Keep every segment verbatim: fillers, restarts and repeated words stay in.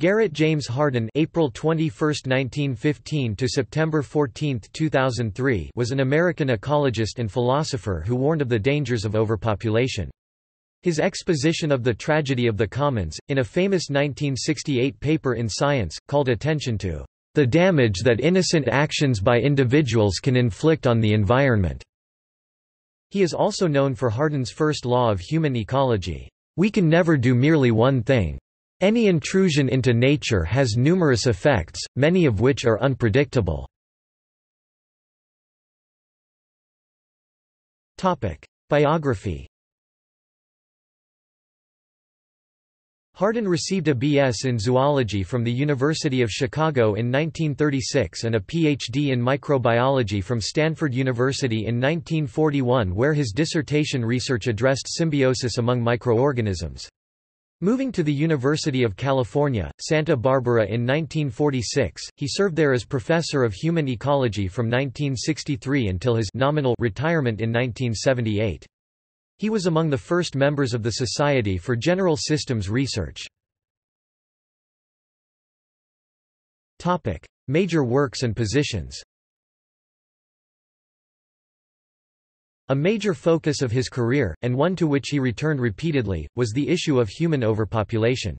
Garrett James Hardin April twenty-first, nineteen fifteen to September fourteenth, two thousand three was an American ecologist and philosopher who warned of the dangers of overpopulation. His exposition of the tragedy of the commons, in a famous nineteen sixty-eight paper in Science, called attention to "the damage that innocent actions by individuals can inflict on the environment." He is also known for Hardin's first law of human ecology, "We can never do merely one thing. Any intrusion into nature has numerous effects, many of which are unpredictable." Biography. Hardin received a B S in zoology from the University of Chicago in nineteen thirty-six and a P H D in microbiology from Stanford University in nineteen forty-one, where his dissertation research addressed symbiosis among microorganisms. Moving to the University of California, Santa Barbara in nineteen forty-six, he served there as professor of human ecology from nineteen sixty-three until his nominal retirement in nineteen seventy-eight. He was among the first members of the Society for General Systems Research. Topic: Major works and positions. A major focus of his career, and one to which he returned repeatedly, was the issue of human overpopulation.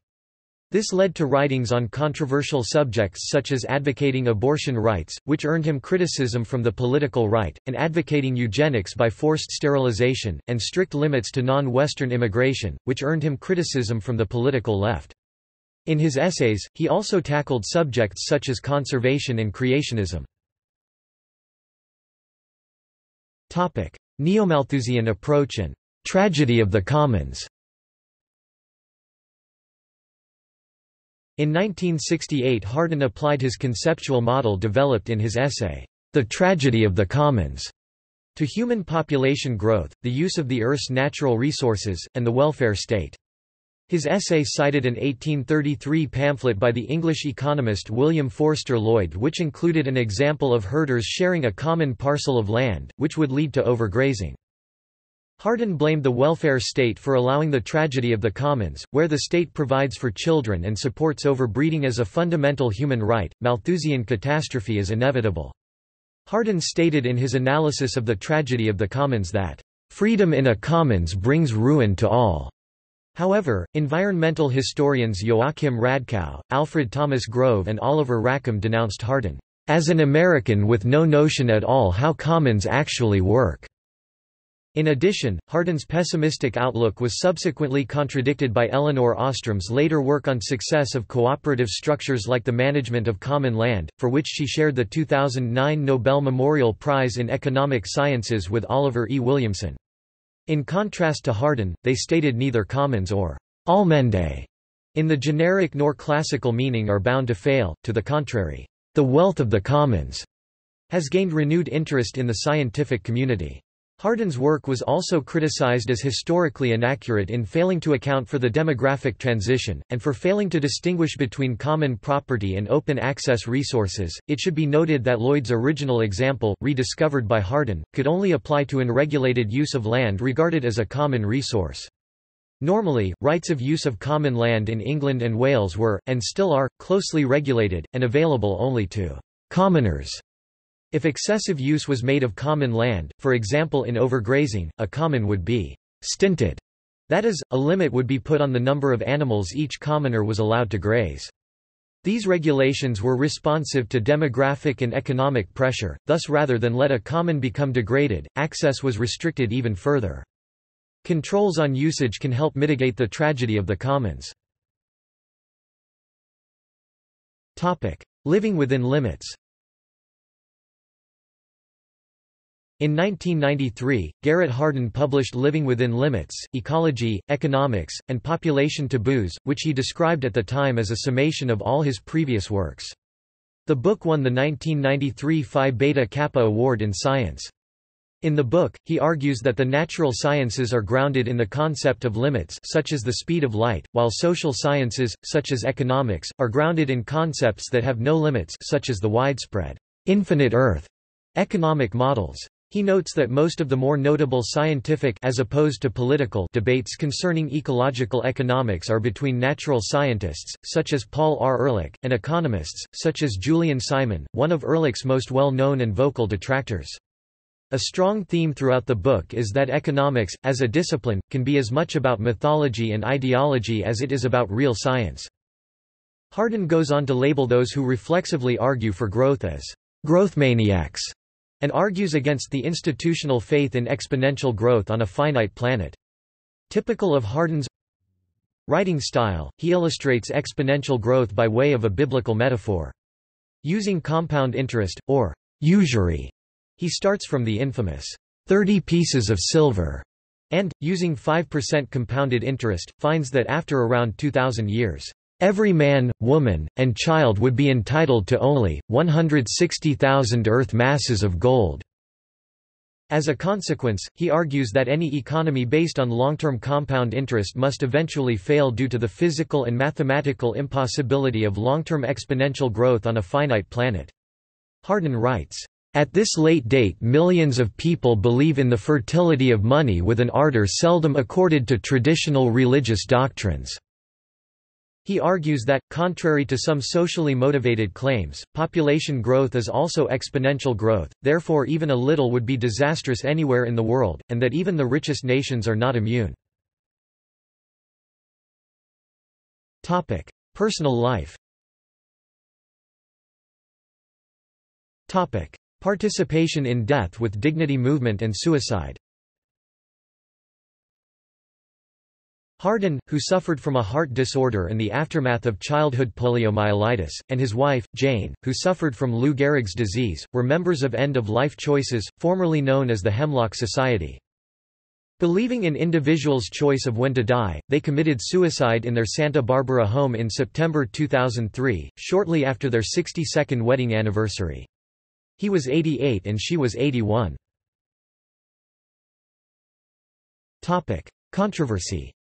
This led to writings on controversial subjects such as advocating abortion rights, which earned him criticism from the political right, and advocating eugenics by forced sterilization, and strict limits to non-Western immigration, which earned him criticism from the political left. In his essays, he also tackled subjects such as conservation and creationism. Neo-Malthusian approach and tragedy of the commons. In nineteen sixty-eight, Hardin applied his conceptual model developed in his essay, The Tragedy of the Commons, to human population growth, the use of the Earth's natural resources, and the welfare state. His essay cited an eighteen thirty-three pamphlet by the English economist William Forster Lloyd, which included an example of herders sharing a common parcel of land, which would lead to overgrazing. Hardin blamed the welfare state for allowing the tragedy of the commons, where the state provides for children and supports overbreeding as a fundamental human right. Malthusian catastrophe is inevitable. Hardin stated in his analysis of the tragedy of the commons that, "freedom in a commons brings ruin to all." However, environmental historians Joachim Radkau, Alfred Thomas Grove and Oliver Rackham denounced Hardin as an American with no notion at all how commons actually work. In addition, Hardin's pessimistic outlook was subsequently contradicted by Eleanor Ostrom's later work on success of cooperative structures like the management of common land, for which she shared the two thousand nine Nobel Memorial Prize in Economic Sciences with Oliver E. Williamson. In contrast to Hardin, they stated neither commons or «allmende» in the generic nor classical meaning are bound to fail. To the contrary, the wealth of the commons has gained renewed interest in the scientific community. Hardin's work was also criticized as historically inaccurate in failing to account for the demographic transition, and for failing to distinguish between common property and open access resources. It should be noted that Lloyd's original example, rediscovered by Hardin, could only apply to unregulated use of land regarded as a common resource. Normally, rights of use of common land in England and Wales were, and still are, closely regulated, and available only to commoners. If excessive use was made of common land, for example in overgrazing, a common would be stinted. That is, a limit would be put on the number of animals each commoner was allowed to graze. These regulations were responsive to demographic and economic pressure, thus rather than let a common become degraded, access was restricted even further. Controls on usage can help mitigate the tragedy of the commons. Topic: Living within limits. In nineteen ninety-three, Garrett Hardin published Living Within Limits, Ecology, Economics, and Population Taboos, which he described at the time as a summation of all his previous works. The book won the nineteen ninety-three Phi Beta Kappa Award in Science. In the book, he argues that the natural sciences are grounded in the concept of limits, such as the speed of light, while social sciences, such as economics, are grounded in concepts that have no limits, such as the widespread, infinite Earth, economic models. He notes that most of the more notable scientific as opposed to political debates concerning ecological economics are between natural scientists, such as Paul R. Ehrlich, and economists, such as Julian Simon, one of Ehrlich's most well-known and vocal detractors. A strong theme throughout the book is that economics, as a discipline, can be as much about mythology and ideology as it is about real science. Hardin goes on to label those who reflexively argue for growth as growth maniacs, and argues against the institutional faith in exponential growth on a finite planet. Typical of Hardin's writing style, he illustrates exponential growth by way of a biblical metaphor. Using compound interest, or usury, he starts from the infamous thirty pieces of silver, and, using five percent compounded interest, finds that after around two thousand years, every man, woman, and child would be entitled to only one hundred sixty thousand earth masses of gold. As a consequence, he argues that any economy based on long-term compound interest must eventually fail due to the physical and mathematical impossibility of long-term exponential growth on a finite planet. Hardin writes, "At this late date, millions of people believe in the fertility of money with an ardor seldom accorded to traditional religious doctrines." He argues that, contrary to some socially motivated claims, population growth is also exponential growth, therefore even a little would be disastrous anywhere in the world, and that even the richest nations are not immune. Topic: Personal life. Topic: Participation in Death with Dignity movement and suicide. Hardin, who suffered from a heart disorder in the aftermath of childhood poliomyelitis, and his wife, Jane, who suffered from Lou Gehrig's disease, were members of End-of-Life Choices, formerly known as the Hemlock Society. Believing in individuals' choice of when to die, they committed suicide in their Santa Barbara home in September two thousand three, shortly after their sixty-second wedding anniversary. He was eighty-eight and she was eighty-one. Topic: Controversy.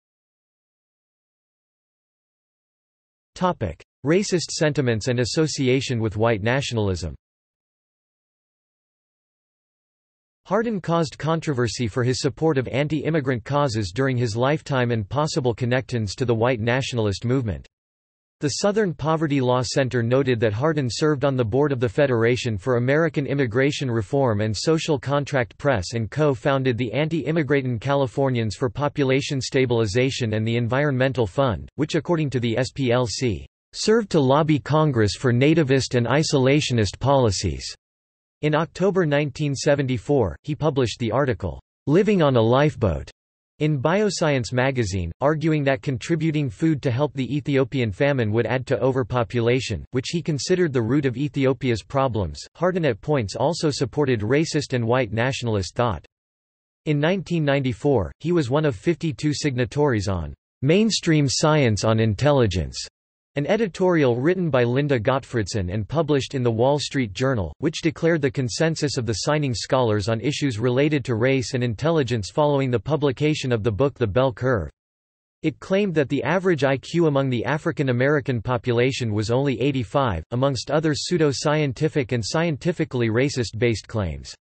Topic: Racist sentiments and association with white nationalism. Hardin caused controversy for his support of anti-immigrant causes during his lifetime and possible connections to the white nationalist movement. The Southern Poverty Law Center noted that Hardin served on the board of the Federation for American Immigration Reform and Social Contract Press and co-founded the Anti-Immigrating Californians for Population Stabilization and the Environmental Fund, which according to the S P L C, served to lobby Congress for nativist and isolationist policies. In October nineteen seventy-four, he published the article, "Living on a Lifeboat," in Bioscience magazine, arguing that contributing food to help the Ethiopian famine would add to overpopulation, which he considered the root of Ethiopia's problems. Hardin at points also supported racist and white nationalist thought. In nineteen ninety-four, he was one of fifty-two signatories on Mainstream Science on Intelligence, an editorial written by Linda Gottfredson and published in The Wall Street Journal, which declared the consensus of the signing scholars on issues related to race and intelligence following the publication of the book The Bell Curve. It claimed that the average I Q among the African American population was only eighty-five, amongst other pseudo-scientific and scientifically racist-based claims.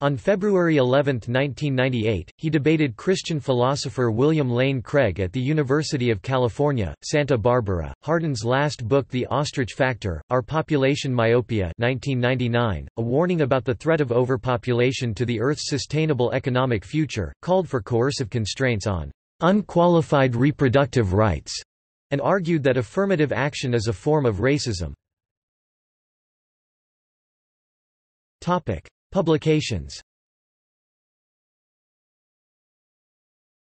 On February eleventh nineteen ninety-eight, he debated Christian philosopher William Lane Craig at the University of California, Santa Barbara. Hardin's last book, The Ostrich Factor: Our Population Myopia nineteen ninety-nine, a warning about the threat of overpopulation to the Earth's sustainable economic future, called for coercive constraints on unqualified reproductive rights, and argued that affirmative action is a form of racism. Topic: Publications.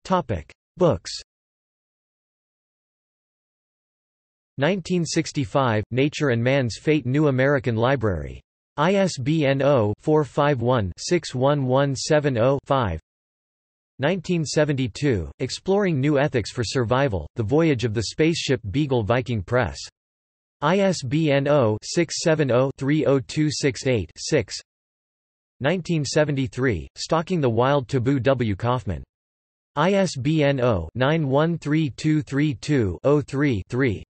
Topic: Books. nineteen sixty-five, Nature and Man's Fate, New American Library. I S B N zero four five one six one one seven zero five. nineteen seventy-two, Exploring New Ethics for Survival, The Voyage of the Spaceship Beagle, Viking Press. I S B N zero six seven zero three zero two six eight six. nineteen seventy-three, Stalking the Wild, Taboo W. Kaufman. I S B N zero nine one three two three two zero three three.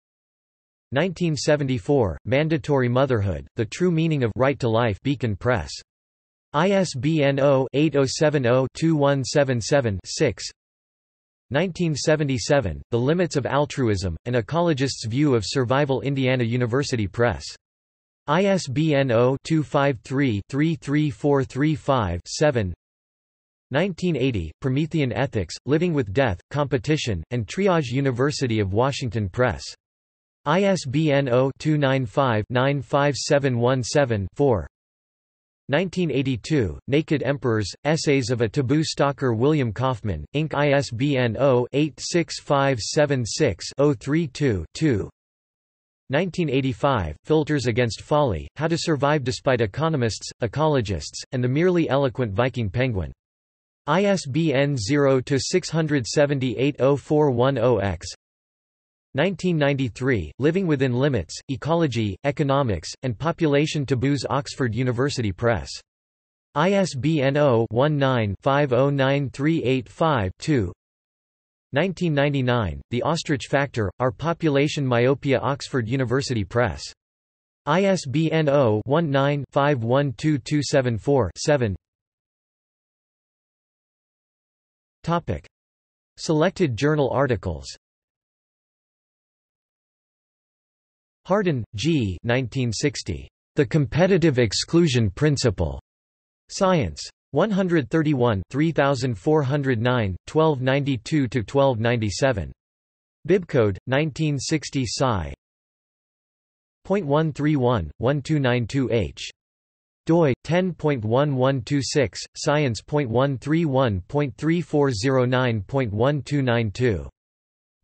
nineteen seventy-four, Mandatory Motherhood, The True Meaning of Right to Life, Beacon Press. I S B N zero eight zero seven zero two one seven seven six. nineteen seventy-seven, The Limits of Altruism, An Ecologist's View of Survival. Indiana University Press. I S B N zero two five three three three four three five seven. nineteen eighty, Promethean Ethics, Living with Death, Competition, and Triage. University of Washington Press. I S B N zero two nine five nine five seven one seven four. nineteen eighty-two, Naked Emperors, Essays of a Taboo Stalker. William Kaufman, Incorporated. I S B N zero eight six five seven six zero three two two. nineteen eighty-five, Filters Against Folly, How to Survive Despite Economists, Ecologists, and the Merely Eloquent Viking Penguin. I S B N zero six seven eight zero four one zero X. nineteen ninety-three, Living Within Limits, Ecology, Economics, and Population Taboos. Oxford University Press. I S B N zero one nine five zero nine three eight five two. nineteen ninety-nine, The Ostrich Factor, Our Population Myopia. Oxford University Press. I S B N zero one nine five one two two seven four seven. Selected journal articles. Hardin, G. nineteen sixty. The Competitive Exclusion Principle. Science. one thirty-one, thirty-four oh nine, twelve ninety-two to twelve ninety-seven. Bibcode, nineteen sixty sci. point one three one, one two nine two H. doi, ten point one one two six, science.one thirty-one point three four oh nine point one two nine two.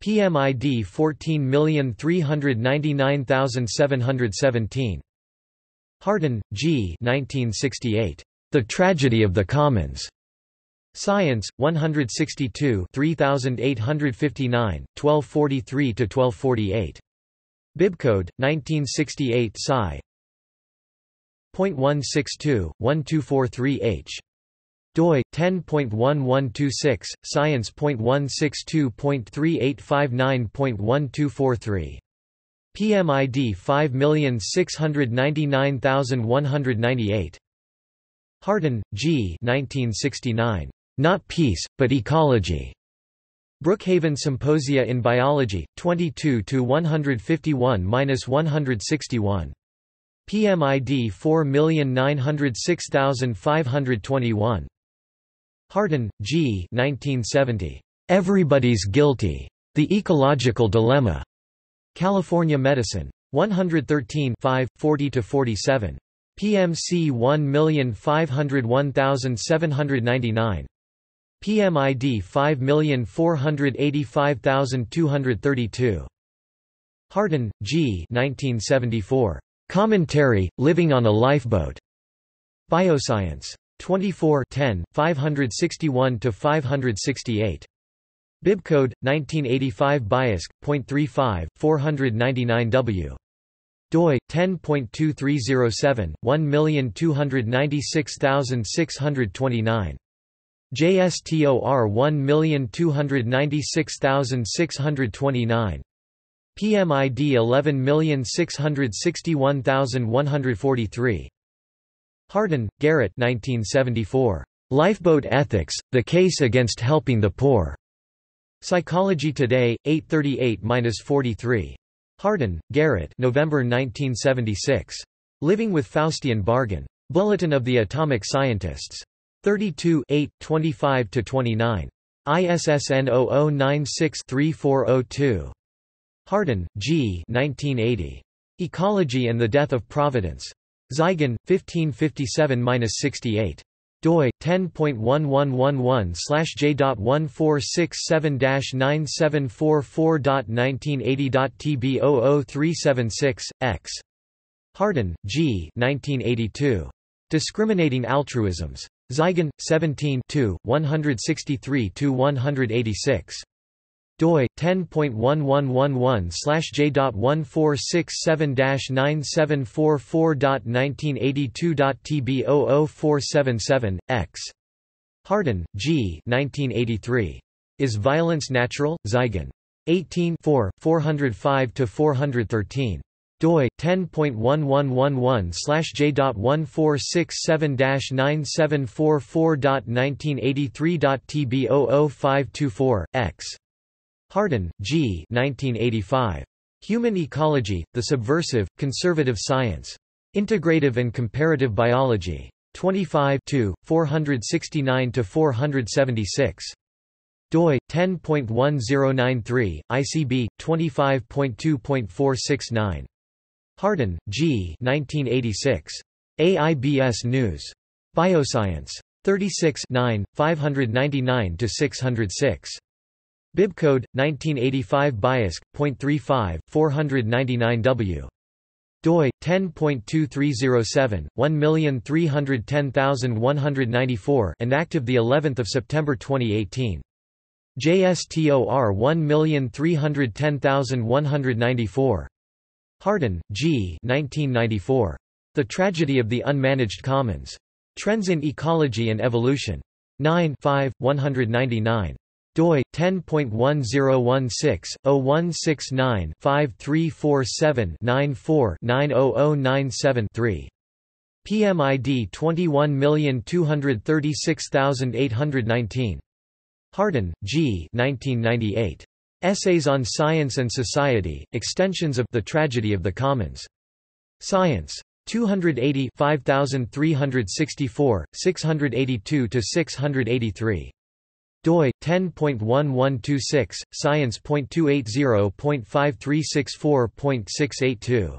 P M I D fourteen million three hundred ninety-nine thousand seven hundred seventeen. Hardin, G. nineteen sixty-eight. The Tragedy of the Commons. Science, one sixty-two, thirty-eight fifty-nine, twelve forty-three to twelve forty-eight. Bibcode, nineteen sixty-eight sci. point one six two, one two four three H. doi, ten point one one two six, science.one sixty-two point three eight five nine point one two four three. P M I D five million six hundred ninety-nine thousand one hundred ninety-eight. Hardin, G. nineteen sixty-nine. Not Peace, but Ecology. Brookhaven Symposia in Biology, twenty-two to one fifty-one to one sixty-one. P M I D four million nine hundred six thousand five hundred twenty-one. Hardin, G. nineteen seventy. Everybody's Guilty. The Ecological Dilemma. California Medicine. one thirteen, forty to forty-seven. P M C one million five hundred one thousand seven hundred ninety-nine. P M I D five million four hundred eighty-five thousand two hundred thirty-two. Hardin, G. nineteen seventy-four. Commentary, Living on a Lifeboat. Bioscience. twenty-four ten, five sixty-one to five sixty-eight. Bibcode, nineteen eighty-five biasc.thirty-five, four ninety-nine W. doi, ten point two three oh seven, one million two hundred ninety-six thousand six hundred twenty-nine. J S T O R one million two hundred ninety-six thousand six hundred twenty-nine. P M I D eleven million six hundred sixty-one thousand one hundred forty-three. Hardin, Garrett. nineteen seventy-four. Lifeboat Ethics, The Case Against Helping the Poor. Psychology Today, eight thirty-eight to forty-three. Hardin, Garrett. November nineteen seventy-six. Living with Faustian Bargain. Bulletin of the Atomic Scientists. thirty-two, eight, twenty-five to twenty-nine. I S S N zero zero nine six three four zero two. Hardin, G. nineteen eighty. Ecology and the Death of Providence. Zeigen, fifteen fifty-seven to sixty-eight. doi, ten point one one one one slash J.one four six seven dash nine seven four four dot nineteen eighty dot T B zero zero three seven six, X. Hardin, G. nineteen eighty-two. Discriminating Altruisms. Zeigen, seventeen, one sixty-three to one eighty-six. doi, ten point one one one one slash J.one four six seven dash nine seven four four dot nineteen eighty-two dot T B zero zero four seven seven, X. Hardin, G. nineteen eighty-three. Is Violence Natural? Zeigen. eighteen, four, four oh five to four thirteen. D O I ten point one one one one slash J dot one four six seven dash nine seven four four dot nineteen eighty-three dot T B zero zero five two four, X. Hardin, G. nineteen eighty-five. Human Ecology, The Subversive, Conservative Science. Integrative and Comparative Biology. twenty-five, four sixty-nine to four seventy-six. D O I ten point one zero nine three, I C B, twenty-five point two point four six nine. Hardin, G. nineteen eighty-six. A I B S News. Bioscience. thirty-six, five ninety-nine to six oh six. Bibcode, nineteen eighty-five B I S C, point three five, four ninety-nine W. D O I ten point two three zero seven, one three one zero one nine four, inactive the eleventh of September twenty eighteen. J S T O R one three one zero one nine four. Hardin, G. nineteen ninety-four. The Tragedy of the Unmanaged Commons. Trends in Ecology and Evolution. nine, five, one ninety-nine. D O I ten point one zero one six, zero one six nine, five three four seven, nine four, nine zero zero nine seven, three. P M I D twenty-one two thirty-six eight nineteen. Hardin, G. nineteen ninety-eight. Essays on Science and Society, Extensions of The Tragedy of the Commons. Science. two eighty, fifty-three sixty-four, six eighty-two to six eighty-three. D O I ten point one one two six, science point two eighty point five three six four point six eight two.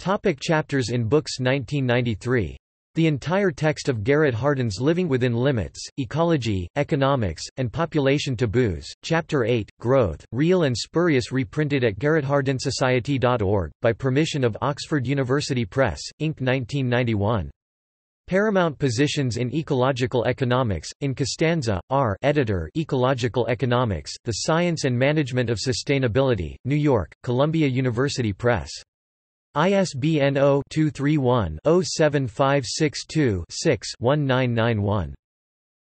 Topic: Chapters in books. Nineteen ninety-three. The entire text of Garrett Hardin's Living Within Limits, Ecology, Economics, and Population Taboos, Chapter eight, Growth, Real and Spurious, reprinted at garrett hardin society dot org, by permission of Oxford University Press, Incorporated nineteen ninety-one. Paramount Positions in Ecological Economics, in Costanza, R. Editor, Ecological Economics, The Science and Management of Sustainability, New York, Columbia University Press. I S B N zero two three one zero seven five six two six one nine nine one.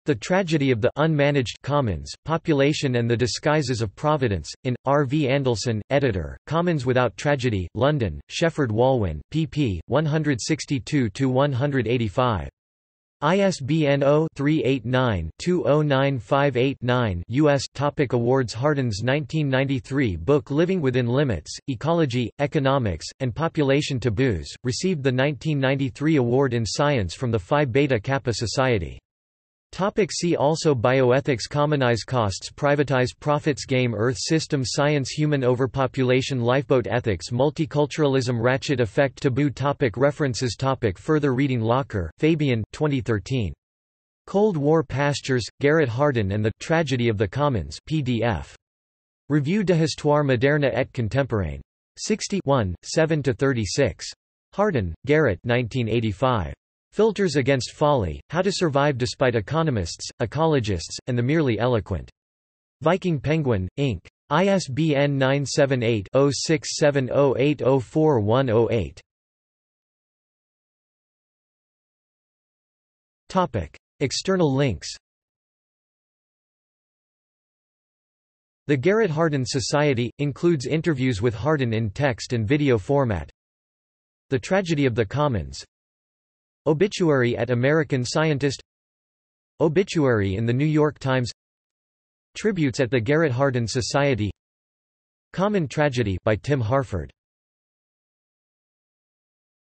The Tragedy of the Unmanaged Commons, Population and the Disguises of Providence, in, R. V. Andelson, Editor, Commons Without Tragedy, London, Shefford Walwyn, pp. one sixty-two to one eighty-five. I S B N zero three eight nine two zero nine five eight nine U S. Topic: Awards. Hardin's nineteen ninety-three book Living Within Limits, Ecology, Economics, and Population Taboos, received the nineteen ninety-three award in science from the Phi Beta Kappa Society. Topic: See also Bioethics, Commonize costs, Privatize profits, Game, Earth system, Science, Human overpopulation, Lifeboat ethics, Multiculturalism, Ratchet effect, Taboo. Topic: References. Topic: Further reading. Locker, Fabian, twenty thirteen. Cold War Pastures, Garrett Hardin and the Tragedy of the Commons, P D F. Revue d'Histoire moderne et contemporaine. sixty, one, seven to thirty-six. Hardin, Garrett, nineteen eighty-five. Filters Against Folly, How to Survive Despite Economists, Ecologists, and the Merely Eloquent. Viking Penguin, Incorporated. I S B N nine seven eight zero six seven zero eight zero four one zero eight. Topic: External links. The Garrett Hardin Society includes interviews with Hardin in text and video format. The Tragedy of the Commons. Obituary at American Scientist. Obituary in the New York Times. Tributes at the Garrett Hardin Society. Common Tragedy by Tim Harford.